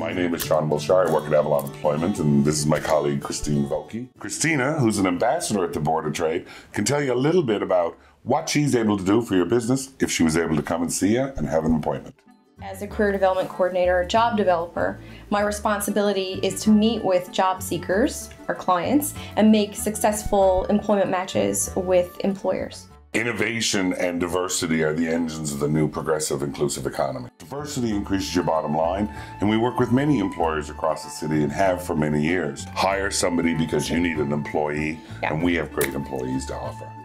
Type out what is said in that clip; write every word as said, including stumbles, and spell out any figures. My name is Sean Bolshar. I work at Avalon Employment, and this is my colleague, Christine Vokey. Christina, who's an ambassador at the Board of Trade, can tell you a little bit about what she's able to do for your business if she was able to come and see you and have an appointment. As a career development coordinator or job developer, my responsibility is to meet with job seekers, our clients, and make successful employment matches with employers. Innovation and diversity are the engines of the new progressive inclusive economy. Diversity increases your bottom line, and we work with many employers across the city and have for many years. Hire somebody because you need an employee, yeah. And we have great employees to offer.